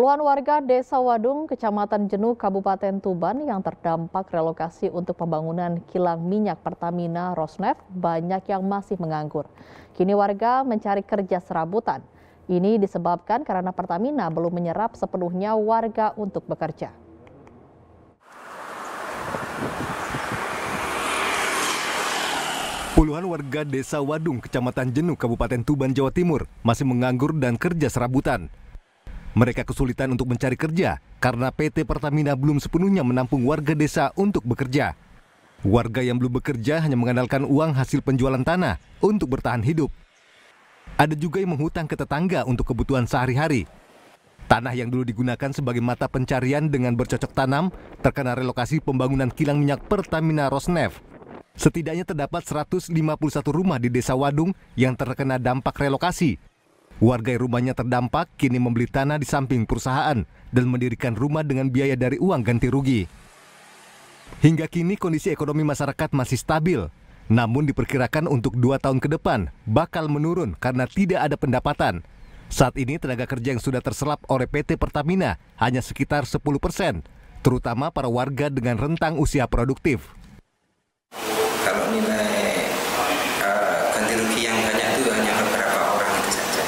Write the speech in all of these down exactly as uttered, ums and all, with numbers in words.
Puluhan warga Desa Wadung, Kecamatan Jenu, Kabupaten Tuban yang terdampak relokasi untuk pembangunan kilang minyak Pertamina Rosneft banyak yang masih menganggur. Kini warga mencari kerja serabutan. Ini disebabkan karena Pertamina belum menyerap sepenuhnya warga untuk bekerja. Puluhan warga Desa Wadung, Kecamatan Jenu, Kabupaten Tuban, Jawa Timur masih menganggur dan kerja serabutan. Mereka kesulitan untuk mencari kerja karena P T Pertamina belum sepenuhnya menampung warga desa untuk bekerja. Warga yang belum bekerja hanya mengandalkan uang hasil penjualan tanah untuk bertahan hidup. Ada juga yang menghutang ke tetangga untuk kebutuhan sehari-hari. Tanah yang dulu digunakan sebagai mata pencarian dengan bercocok tanam terkena relokasi pembangunan kilang minyak Pertamina Rosneft. Setidaknya terdapat seratus lima puluh satu rumah di Desa Wadung yang terkena dampak relokasi. Warga yang rumahnya terdampak kini membeli tanah di samping perusahaan dan mendirikan rumah dengan biaya dari uang ganti rugi. Hingga kini kondisi ekonomi masyarakat masih stabil, namun diperkirakan untuk dua tahun ke depan bakal menurun karena tidak ada pendapatan. Saat ini tenaga kerja yang sudah terserap oleh P T Pertamina hanya sekitar sepuluh persen, terutama para warga dengan rentang usia produktif. Kalau nilai uh, ganti rugi yang banyak itu hanya beberapa orang itu saja.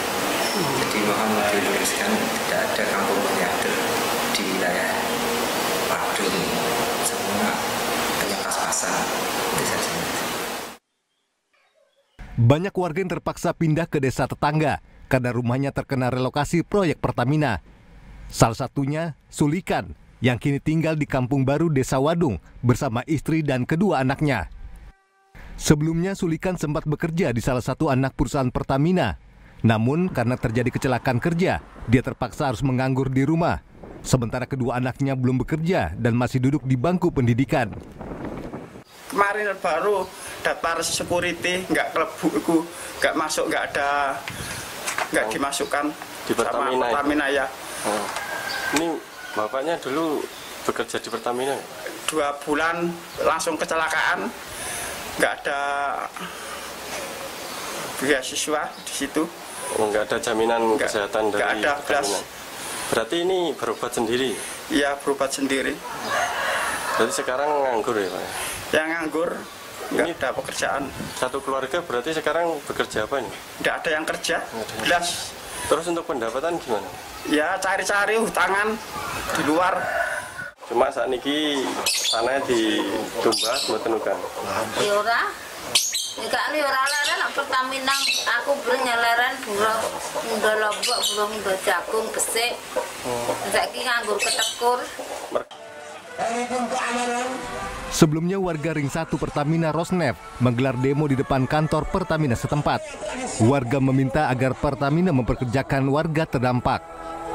Jadi mohon diluluskan, tidak ada kampung penyadar di wilayah Wadung, semua hanya pas-pasan itu saja. Banyak warga yang terpaksa pindah ke desa tetangga karena rumahnya terkena relokasi proyek Pertamina. Salah satunya Sulikan, yang kini tinggal di kampung baru Desa Wadung bersama istri dan kedua anaknya. Sebelumnya Sulikan sempat bekerja di salah satu anak perusahaan Pertamina. Namun karena terjadi kecelakaan kerja, dia terpaksa harus menganggur di rumah. Sementara kedua anaknya belum bekerja dan masih duduk di bangku pendidikan. Kemarin baru daftar security, nggak kelebu, nggak masuk, nggak ada, nggak dimasukkan di Pertamina, sama Pertamina ya. Oh. Ini bapaknya dulu bekerja di Pertamina? Dua bulan langsung kecelakaan, nggak ada beasiswa di situ. Oh, nggak ada jaminan nggak, kesehatan dari ada Pertamina. Berarti ini berobat sendiri? Iya, berobat sendiri. Berarti sekarang nganggur ya Pak? Yang nganggur, nggak ada pekerjaan. Satu keluarga berarti sekarang bekerja apa nih? Nggak ada yang kerja, jelas. Terus untuk pendapatan gimana? Ya cari-cari hutangan di luar. Cuma saat ini tanahnya ditumbas buat tenukan. Liora, jika liora laran Pertamina, aku bernyalaran burung, burung lombok, burung jagung, besek. Saki nganggur ketekur. Sebelumnya warga Ring satu Pertamina Rosneft menggelar demo di depan kantor Pertamina setempat. Warga meminta agar Pertamina memperkerjakan warga terdampak.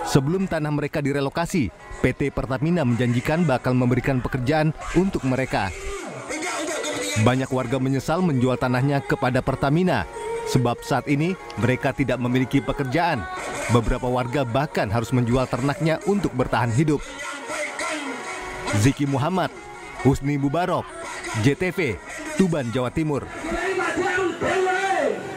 Sebelum tanah mereka direlokasi, P T Pertamina menjanjikan bakal memberikan pekerjaan untuk mereka. Banyak warga menyesal menjual tanahnya kepada Pertamina, sebab saat ini mereka tidak memiliki pekerjaan. Beberapa warga bahkan harus menjual ternaknya untuk bertahan hidup. Ziki Muhammad Husni Mubarok, J T V, Tuban, Jawa Timur.